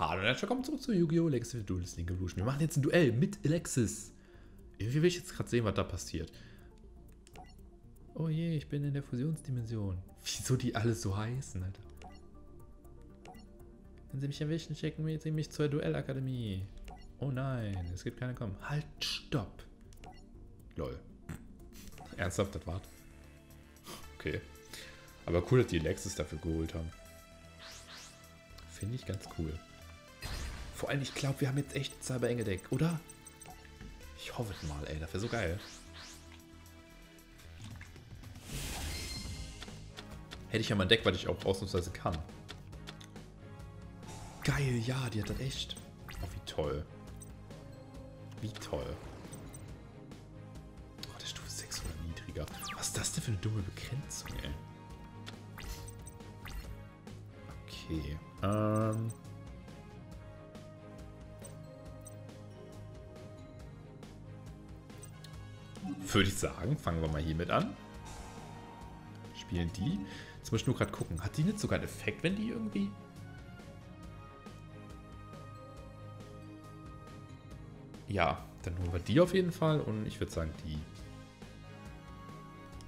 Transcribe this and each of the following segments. Hallo und willkommen zurück zu Yu-Gi-Oh! Legacy of the Duelist: Link Evolution. Wir machen jetzt ein Duell mit Alexis. Irgendwie will ich jetzt gerade sehen, was da passiert. Oh je, ich bin in der Fusionsdimension. Wieso die alle so heißen, Alter? Wenn sie mich erwischen, schicken sie mich zur Duellakademie. Oh nein, es gibt keine Kommen. Halt, stopp. Lol. Ernsthaft, das war's? Okay. Aber cool, dass die Alexis dafür geholt haben. Finde ich ganz cool. Vor allem, ich glaube, wir haben jetzt echt Cyber-Engel-Deck, oder? Ich hoffe es mal, ey. Das wäre so geil. Hätte ich ja mal ein Deck, was ich auch ausnahmsweise kann. Geil, ja, die hat das echt. Oh, wie toll. Wie toll. Oh, der Stufe 6 oder niedriger. Was ist das denn für eine dumme Begrenzung, ey? Okay, würde ich sagen, fangen wir mal hiermit an. Spielen die. Jetzt muss ich nur gerade gucken. Hat die nicht sogar einen Effekt, wenn die irgendwie... Ja, dann holen wir die auf jeden Fall und ich würde sagen, die...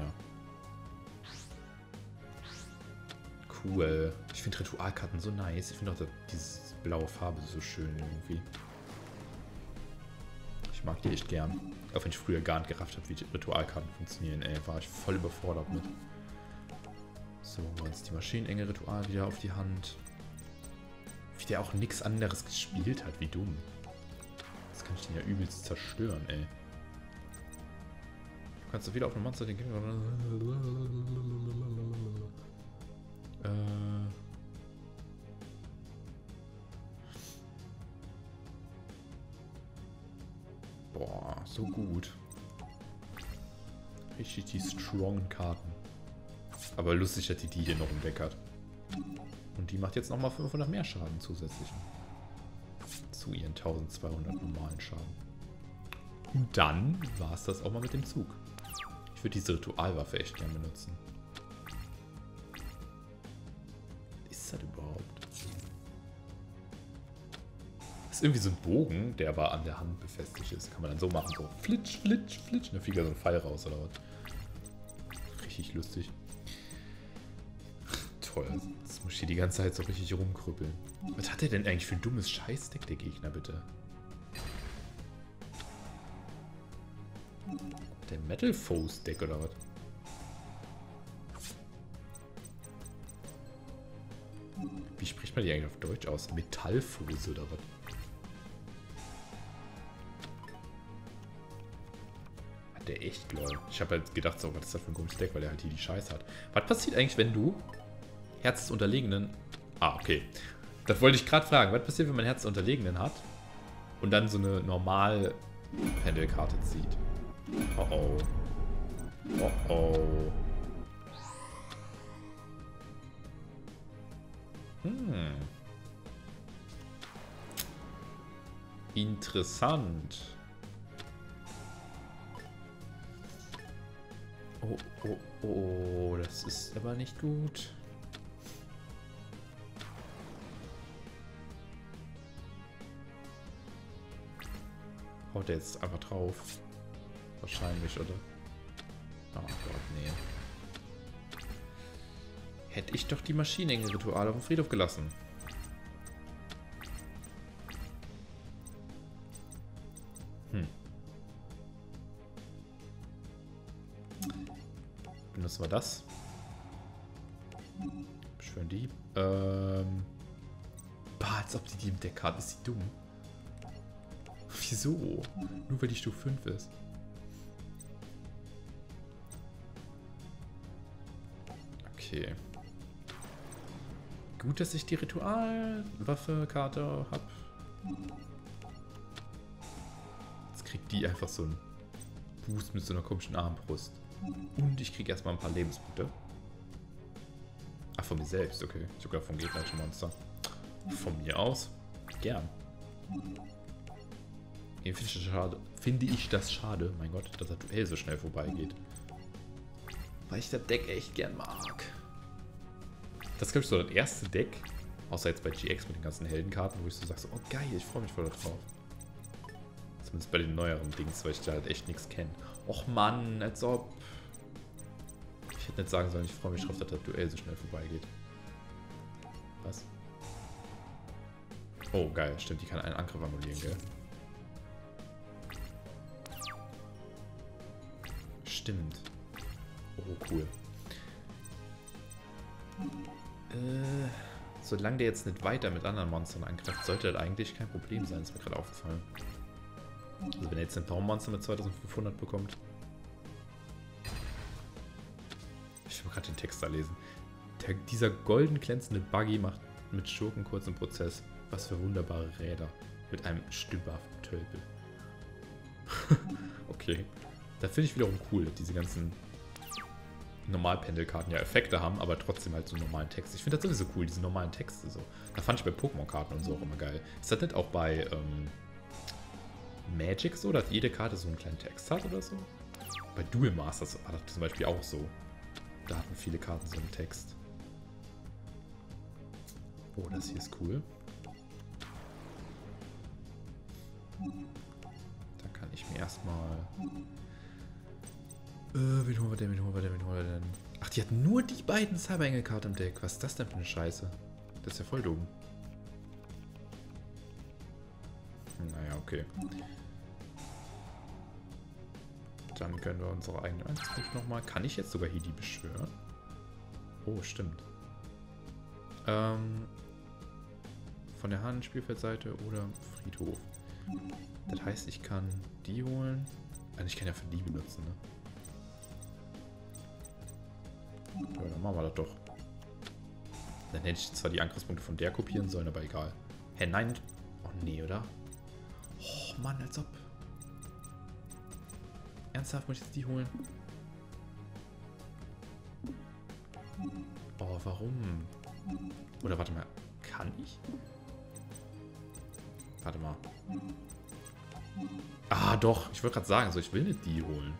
Ja. Cool. Ich finde Ritualkarten so nice. Ich finde auch diese blaue Farbe so schön irgendwie. Ich mag die echt gern. Auch wenn ich früher gar nicht gerafft habe, wie die Ritualkarten funktionieren, ey. War ich voll überfordert mit. So, holen wir uns die Maschinenenge-Ritual wieder auf die Hand. Wie der auch nichts anderes gespielt hat, wie dumm. Das kann ich den ja übelst zerstören, ey. Du kannst doch wieder auf eine Monster den Gegner. Boah, so gut. Richtig die strongen Karten. Aber lustig, dass die hier noch im Deck hat. Und die macht jetzt nochmal 500 mehr Schaden zusätzlich. Zu ihren 1200 normalen Schaden. Und dann war es das auch mal mit dem Zug. Ich würde diese Ritualwaffe echt gerne benutzen. Ist das überhaupt? Das ist irgendwie so ein Bogen, der aber an der Hand befestigt ist. Kann man dann so machen, so flitsch, flitsch, flitsch. Da fliegt ja so ein Pfeil raus oder was. Richtig lustig. Toll. Jetzt muss ich hier die ganze Zeit so richtig rumkrüppeln. Was hat der denn eigentlich für ein dummes Scheißdeck, der Gegner, bitte? Der Metal Foes Deck oder was? Wie spricht man die eigentlich auf Deutsch aus? Metallfuß oder was? Hat der echt, glaube ich. Ich habe halt gedacht, so, was ist das für ein komisches Deck, weil er halt hier die Scheiße hat. Was passiert eigentlich, wenn du Herz des Unterlegenen... Ah, okay. Das wollte ich gerade fragen. Was passiert, wenn man Herz des Unterlegenen hat und dann so eine normale Pendelkarte zieht? Oh oh. Oh oh. Hm. Interessant. Oh, oh, oh, das ist aber nicht gut. Haut er jetzt einfach drauf? Wahrscheinlich, oder? Oh Gott, nee. Hätte ich doch die Maschinenenge-Ritual auf dem Friedhof gelassen. Hm. Benutzen wir das. Schön die. Bah, als ob die im Deck hat. Ist die dumm? Wieso? Nur weil die Stufe 5 ist. Okay. Gut, dass ich die Ritualwaffe-Karte habe. Jetzt kriegt die einfach so einen Boost mit so einer komischen Armbrust. Und ich kriege erstmal ein paar Lebenspunkte. Ach, von mir selbst, okay. Sogar vom gegnerischen Monster. Von mir aus. Gern. Hier finde ich das schade, mein Gott, dass das Duell so schnell vorbeigeht. Weil ich das Deck echt gern mag. Das ist, glaube ich, so das erste Deck, Außer jetzt bei GX mit den ganzen Heldenkarten, wo ich so sage, so, oh geil, ich freue mich voll drauf. Zumindest bei den neueren Dings, weil ich da halt echt nichts kenne. Och Mann, als ob. Ich hätte nicht sagen sollen, ich freue mich drauf, dass das Duell so schnell vorbeigeht. Was? Oh geil, stimmt, die kann einen Angriff annullieren, gell? Stimmt. Oh, cool. Solange der jetzt nicht weiter mit anderen Monstern angreift, sollte das eigentlich kein Problem sein. Das ist mir gerade aufgefallen. Also wenn er jetzt ein Traummonster mit 2500 bekommt. Ich will gerade den Text da lesen. Dieser golden glänzende Buggy macht mit Schurken kurzen Prozess. Was für wunderbare Räder. Mit einem stimmhaften Tölpel. Okay. Da finde ich wiederum cool, dass diese ganzen Normalpendelkarten ja Effekte haben, aber trotzdem halt so einen normalen Text. Ich finde das sowieso cool, diese normalen Texte so. Da fand ich bei Pokémon-Karten und so auch immer geil. Ist das nicht auch bei Magic so, dass jede Karte so einen kleinen Text hat oder so? Bei Duel Masters war das zum Beispiel auch so. Da hatten viele Karten so einen Text. Oh, das hier ist cool. Da kann ich mir erstmal... wen holen wir denn, wen holen wir denn? Ach, die hat nur die beiden Cyber-Engel-Karten im Deck. Was ist das denn für eine Scheiße? Das ist ja voll dumm. Naja, okay. Dann können wir unsere eigene Einzelkrieg nochmal. Kann ich jetzt sogar hier die beschwören? Oh, stimmt. Von der Hand, Spielfeldseite oder Friedhof. Das heißt, ich kann die holen. Also ich kann ja für die benutzen, ne? Ja, dann machen wir das doch. Dann hätte ich zwar die Angriffspunkte von der kopieren sollen, aber egal. Hä, nein. Oh, nee, oder? Oh, Mann, als ob. Ernsthaft, muss ich jetzt die holen? Oh, warum? Oder warte mal. Kann ich? Warte mal. Ah, doch. Ich wollte gerade sagen, so, ich will nicht die holen.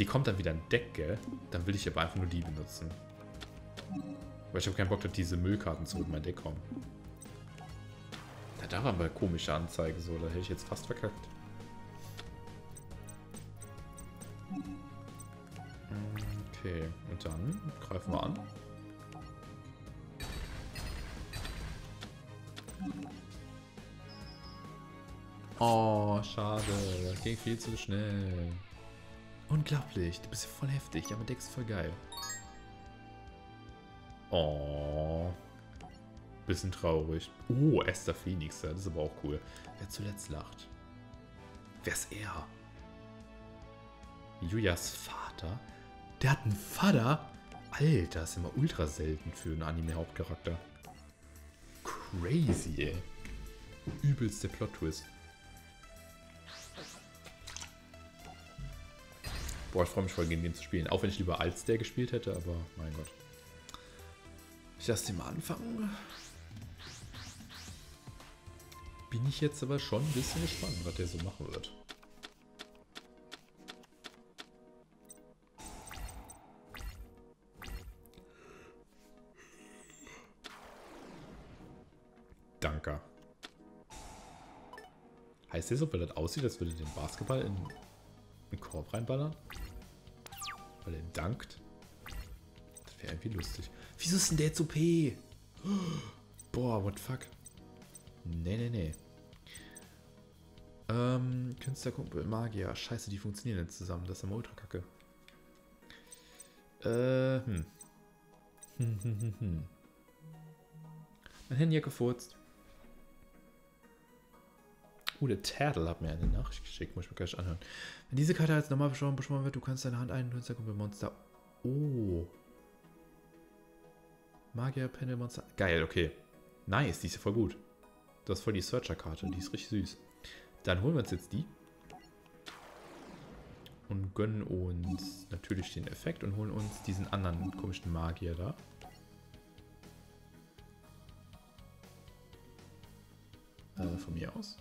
Die kommt dann wieder in Deck, gell? Dann will ich aber einfach nur die benutzen. Weil ich habe keinen Bock, dass diese Müllkarten zurück in mein Deck kommen. Da war mal komische Anzeige, so. Da hätte ich jetzt fast verkackt. Okay, und dann greifen wir an. Oh, schade. Das ging viel zu schnell. Unglaublich, du bist ja voll heftig, aber Deck ist voll geil. Oh, bisschen traurig. Oh, Esther Phoenix, das ist aber auch cool. Wer zuletzt lacht? Wer ist er? Julias Vater? Der hat einen Vater? Alter, ist immer ultra selten für einen Anime-Hauptcharakter. Crazy, ey. Übelst der Plot-Twist. Boah, ich freue mich voll, gegen den zu spielen. Auch wenn ich lieber als der gespielt hätte, aber mein Gott. Ich lasse den mal anfangen. Bin ich jetzt aber schon ein bisschen gespannt, was der so machen wird. Danke. Heißt das, ob er das aussieht, als würde den Basketball in den Korb reinballern? Weil er ihm dankt. Das wäre irgendwie lustig. Wieso ist denn der jetzt OP? Boah, what the fuck? Nee, nee, nee. Künstlerkumpel, Magier. Scheiße, die funktionieren jetzt zusammen. Das ist immer ultra kacke. Mein Handy hat gefurzt. Der Turtle hat mir eine Nachricht geschickt, muss ich mir gleich anhören. Wenn diese Karte als normal beschworen wird, du kannst deine Hand ein Künstlerkumpel-Monster. Oh. Magier-Panel-Monster. Geil, okay. Nice, die ist ja voll gut. Das ist voll die Searcher-Karte, die ist richtig süß. Dann holen wir uns jetzt die. Und gönnen uns natürlich den Effekt und holen uns diesen anderen komischen Magier da. Von mir aus.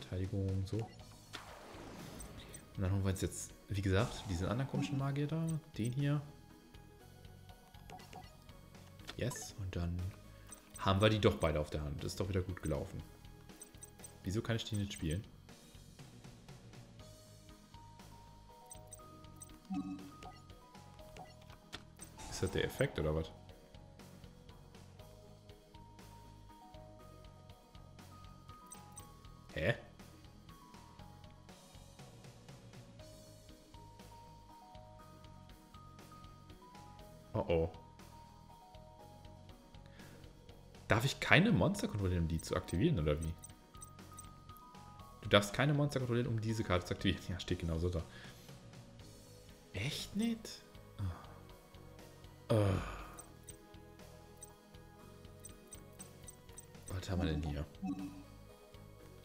Verteidigung, so. Und dann holen wir uns jetzt, wie gesagt, diesen anderen komischen Magier da, den hier. Yes, und dann haben wir die doch beide auf der Hand. Ist doch wieder gut gelaufen. Wieso kann ich die nicht spielen? Ist das der Effekt oder was? Hä? Oh oh. Darf ich keine Monster kontrollieren, um die zu aktivieren, oder wie? Du darfst keine Monster kontrollieren, um diese Karte zu aktivieren. Ja, steht genau so da. Echt nicht? Oh. Was haben wir denn hier?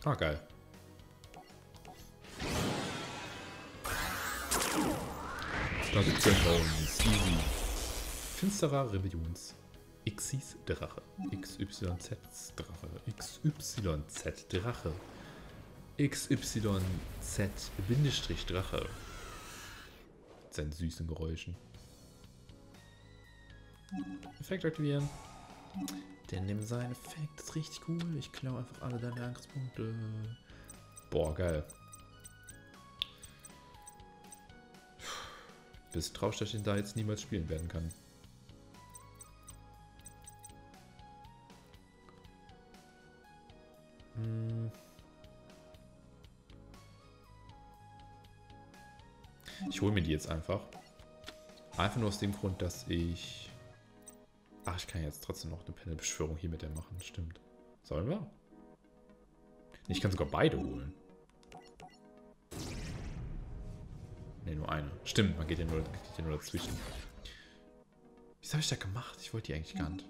Ah, geil. Das ist easy. Finsterer Rebellions. Xyz Drache. XYZ Drache. XYZ Drache. XYZ Drache. Mit seinen süßen Geräuschen. Effekt aktivieren. Der nimmt seinen Effekt, ist richtig cool. Ich klaue einfach alle deine Angriffspunkte. Boah, geil. Bist traurig, dass ich den da jetzt niemals spielen werden kann. Ich hole mir die jetzt einfach. Einfach nur aus dem Grund, dass ich... Ach, ich kann jetzt trotzdem noch eine Panel-Beschwörung hier mit der machen. Stimmt. Sollen wir? Ich kann sogar beide holen. Ne, nur eine. Stimmt, man geht ja nur dazwischen. Was habe ich da gemacht? Ich wollte die eigentlich gar nicht.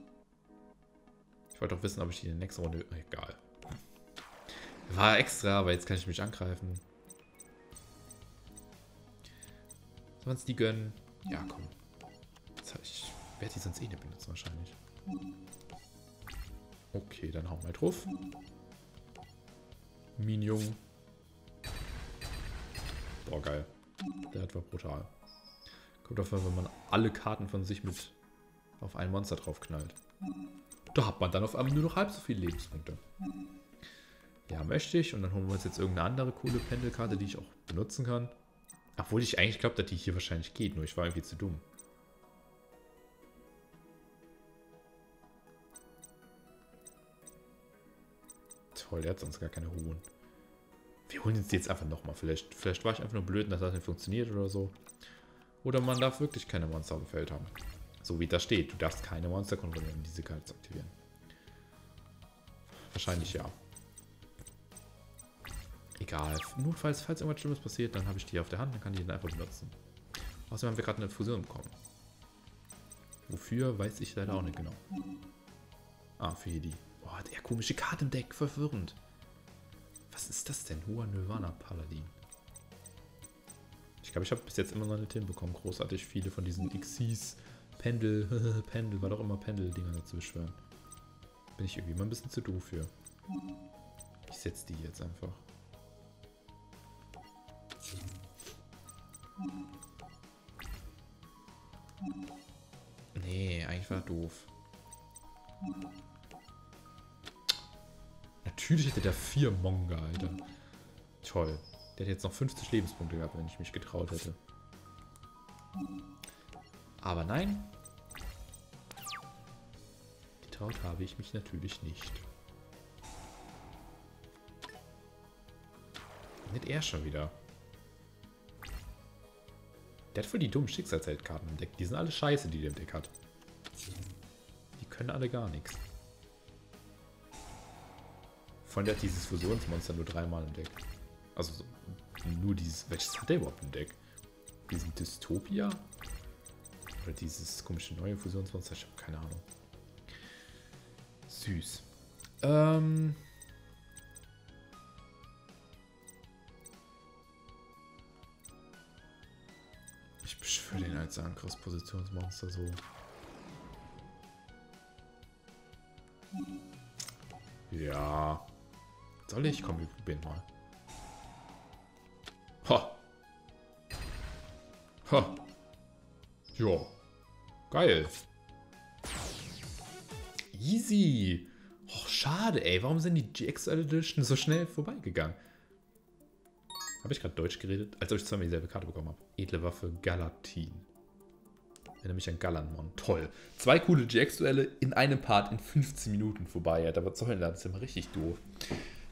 Ich wollte auch wissen, ob ich die in der nächsten Runde... Egal. War extra, aber jetzt kann ich mich angreifen. Sollen wir uns die gönnen? Ja, komm. Jetzt habe ich... Werde die sonst eh nicht benutzen wahrscheinlich. Okay, dann hauen wir drauf. Minion. Boah, geil. Der war brutal. Kommt auf, wenn man alle Karten von sich mit auf ein Monster drauf knallt. Da hat man dann auf einmal nur noch halb so viele Lebenspunkte. Ja, möchte ich. Und dann holen wir uns jetzt irgendeine andere coole Pendelkarte, die ich auch benutzen kann. Obwohl ich eigentlich glaube, dass die hier wahrscheinlich geht, nur ich war irgendwie zu dumm. Toll, der hat sonst gar keine hohen. Wir holen uns die jetzt einfach nochmal. Vielleicht war ich einfach nur blöd und das hat nicht funktioniert oder so. Oder man darf wirklich keine Monster auf dem Feld haben. So wie das steht. Du darfst keine Monster kontrollieren, um diese Karte zu aktivieren. Wahrscheinlich ja. Egal. Notfalls, falls irgendwas Schlimmes passiert, dann habe ich die auf der Hand. Dann kann ich den einfach benutzen. Außerdem haben wir gerade eine Fusion bekommen. Wofür, weiß ich leider auch nicht genau. Ah, für die. Boah, der komische Karte im Deck, verwirrend. Was ist das denn? Hoher Nirvana Paladin. Ich glaube, ich habe bis jetzt immer noch nicht hinbekommen, großartig viele von diesen Xyz Pendel, war doch immer Pendel-Dinger dazu beschwören. Bin ich irgendwie mal ein bisschen zu doof für. Ich setze die jetzt einfach. Nee, eigentlich war doof. Natürlich hätte der 4 Monga, Alter. Toll. Der hätte jetzt noch 50 Lebenspunkte gehabt, wenn ich mich getraut hätte. Aber nein. Getraut habe ich mich natürlich nicht. Nicht er schon wieder. Der hat voll die dummen Schicksalsheldkarten im Deck. Die sind alle scheiße, die der im Deck hat. Die können alle gar nichts. Der hat dieses Fusionsmonster nur 3-mal im Deck. Also nur dieses. Welches hat der überhaupt im Deck? Diesen Dystopia? Oder dieses komische neue Fusionsmonster? Ich habe keine Ahnung. Süß. Ich beschwöre den als Angriffspositionsmonster so. Ja. Soll ich? Komm, wir probieren mal. Ha! Ha. Jo. Geil. Easy. Och, schade, ey. Warum sind die GX Edition so schnell vorbeigegangen? Habe ich gerade Deutsch geredet? Als ob ich zweimal dieselbe Karte bekommen habe. Edle Waffe, Galatin. Erinnere mich an Galanmon. Toll. Zwei coole GX-Duelle in einem Part in 15 Minuten vorbei. Ja, da was soll denn das? Das ist immer richtig doof.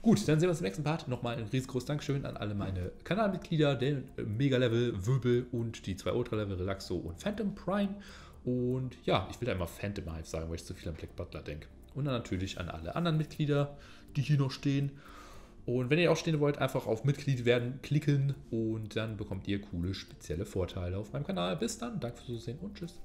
Gut, dann sehen wir uns im nächsten Part. Nochmal ein riesengroßes Dankeschön an alle meine Kanalmitglieder, den Mega-Level, Wöbel und die zwei Ultra-Level, Relaxo und Phantom Prime. Und ja, ich will einmal Phantom Hive sagen, weil ich zu viel an Black Butler denke. Und dann natürlich an alle anderen Mitglieder, die hier noch stehen. Und wenn ihr auch stehen wollt, einfach auf Mitglied werden klicken und dann bekommt ihr coole, spezielle Vorteile auf meinem Kanal. Bis dann, danke fürs Zusehen und tschüss.